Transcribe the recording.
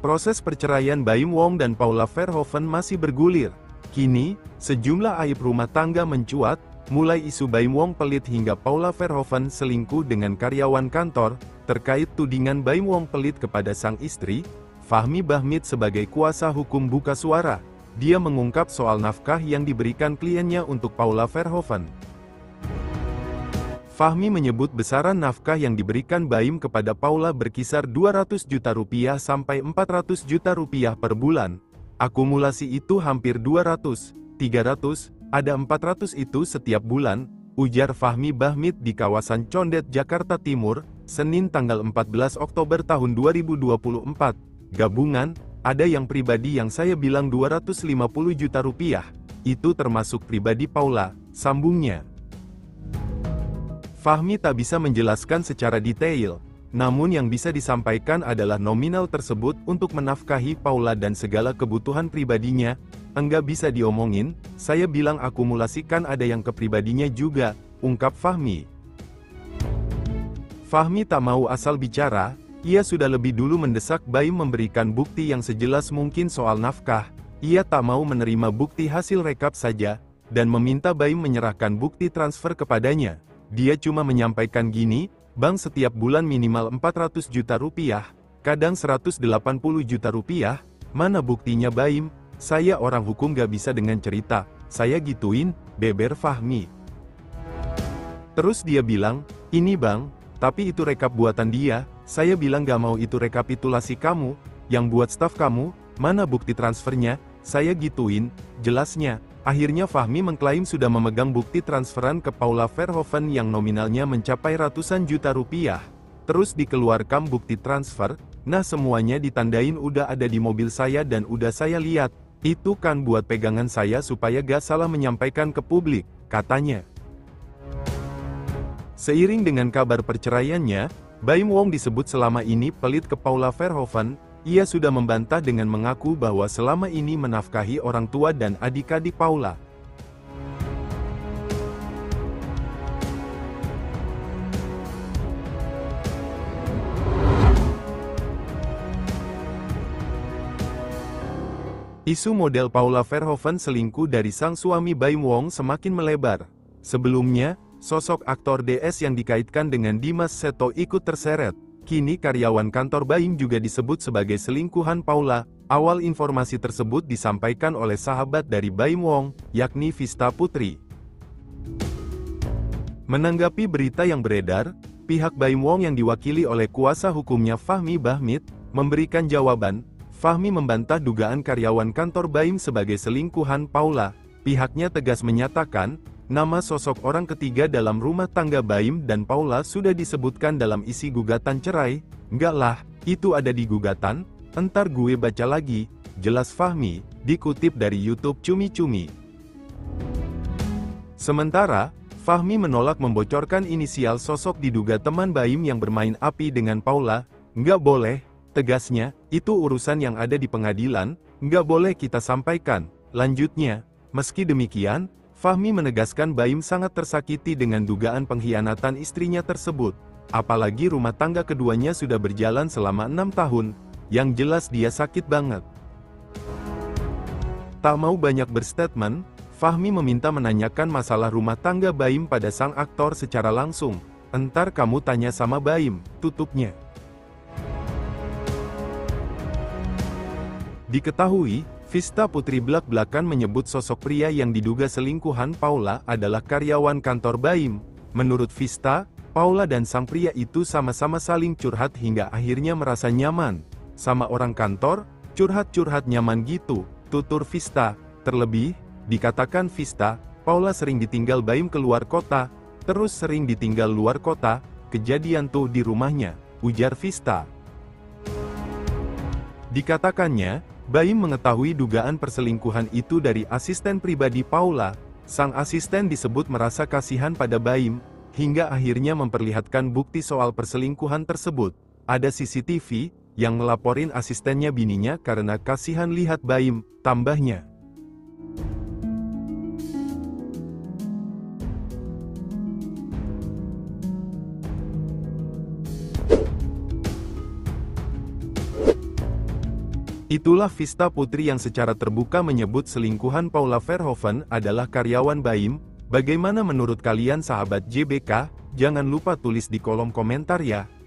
Proses perceraian Baim Wong dan Paula Verhoeven masih bergulir. Kini, sejumlah aib rumah tangga mencuat, mulai isu Baim Wong pelit hingga Paula Verhoeven selingkuh dengan karyawan kantor, terkait tudingan Baim Wong pelit kepada sang istri. Fahmi Bahmid sebagai kuasa hukum buka suara. Dia mengungkap soal nafkah yang diberikan kliennya untuk Paula Verhoeven. Fahmi menyebut besaran nafkah yang diberikan Baim kepada Paula berkisar Rp200 juta sampai Rp400 juta per bulan. Akumulasi itu hampir 200, 300, ada 400 itu setiap bulan, ujar Fahmi Bahmid di kawasan Condet, Jakarta Timur, Senin tanggal 14 Oktober tahun 2024. Gabungan, ada yang pribadi yang saya bilang Rp250 juta, itu termasuk pribadi Paula, sambungnya. Fahmi tak bisa menjelaskan secara detail, namun yang bisa disampaikan adalah nominal tersebut untuk menafkahi Paula dan segala kebutuhan pribadinya, enggak bisa diomongin, saya bilang akumulasikan ada yang kepribadinya juga, ungkap Fahmi. Fahmi tak mau asal bicara, ia sudah lebih dulu mendesak Baim memberikan bukti yang sejelas mungkin soal nafkah, ia tak mau menerima bukti hasil rekap saja, dan meminta Baim menyerahkan bukti transfer kepadanya. Dia cuma menyampaikan gini, bang setiap bulan minimal Rp400 juta, kadang Rp180 juta, mana buktinya Baim, saya orang hukum gak bisa dengan cerita, saya gituin, beber Fahmi. Terus dia bilang, ini bang, tapi itu rekap buatan dia, saya bilang gak mau itu rekapitulasi kamu, yang buat staf kamu, mana bukti transfernya, saya gituin, jelasnya. Akhirnya Fahmi mengklaim sudah memegang bukti transferan ke Paula Verhoeven yang nominalnya mencapai ratusan juta rupiah. Terus dikeluarkan bukti transfer, nah semuanya ditandain udah ada di mobil saya dan udah saya lihat. Itu kan buat pegangan saya supaya gak salah menyampaikan ke publik, katanya. Seiring dengan kabar perceraiannya, Baim Wong disebut selama ini pelit ke Paula Verhoeven. Ia sudah membantah dengan mengaku bahwa selama ini menafkahi orang tua dan adik-adik Paula. Isu model Paula Verhoeven selingkuh dari sang suami Baim Wong semakin melebar. Sebelumnya, sosok aktor DS yang dikaitkan dengan Dimas Seto ikut terseret. Kini karyawan kantor Baim juga disebut sebagai selingkuhan Paula. Awal informasi tersebut disampaikan oleh sahabat dari Baim Wong, yakni Vista Putri. Menanggapi berita yang beredar, pihak Baim Wong yang diwakili oleh kuasa hukumnya Fahmi Bahmid, memberikan jawaban. Fahmi membantah dugaan karyawan kantor Baim sebagai selingkuhan Paula. Pihaknya tegas menyatakan, nama sosok orang ketiga dalam rumah tangga Baim dan Paula sudah disebutkan dalam isi gugatan cerai, enggak lah, itu ada di gugatan, entar gue baca lagi, jelas Fahmi, dikutip dari YouTube Cumi-Cumi. Sementara, Fahmi menolak membocorkan inisial sosok diduga teman Baim yang bermain api dengan Paula, enggak boleh, tegasnya, itu urusan yang ada di pengadilan, enggak boleh kita sampaikan, lanjutnya, meski demikian, Fahmi menegaskan Baim sangat tersakiti dengan dugaan pengkhianatan istrinya tersebut. Apalagi rumah tangga keduanya sudah berjalan selama 6 tahun, yang jelas dia sakit banget. Tak mau banyak berstatement, Fahmi meminta menanyakan masalah rumah tangga Baim pada sang aktor secara langsung. Entar kamu tanya sama Baim, tutupnya. Diketahui, Vista Putri belak-belakan menyebut sosok pria yang diduga selingkuhan Paula adalah karyawan kantor Baim. Menurut Vista, Paula dan sang pria itu sama-sama saling curhat hingga akhirnya merasa nyaman. Sama orang kantor, curhat-curhat nyaman gitu, tutur Vista. Terlebih, dikatakan Vista, Paula sering ditinggal Baim keluar kota, terus sering ditinggal luar kota, kejadian tuh di rumahnya, ujar Vista. Dikatakannya, Baim mengetahui dugaan perselingkuhan itu dari asisten pribadi Paula. Sang asisten disebut merasa kasihan pada Baim, hingga akhirnya memperlihatkan bukti soal perselingkuhan tersebut. Ada CCTV, yang melaporin asistennya bininya karena kasihan lihat Baim, tambahnya. Itulah Vista Putri yang secara terbuka menyebut selingkuhan Paula Verhoeven adalah karyawan Baim. Bagaimana menurut kalian sahabat JBK? Jangan lupa tulis di kolom komentar ya.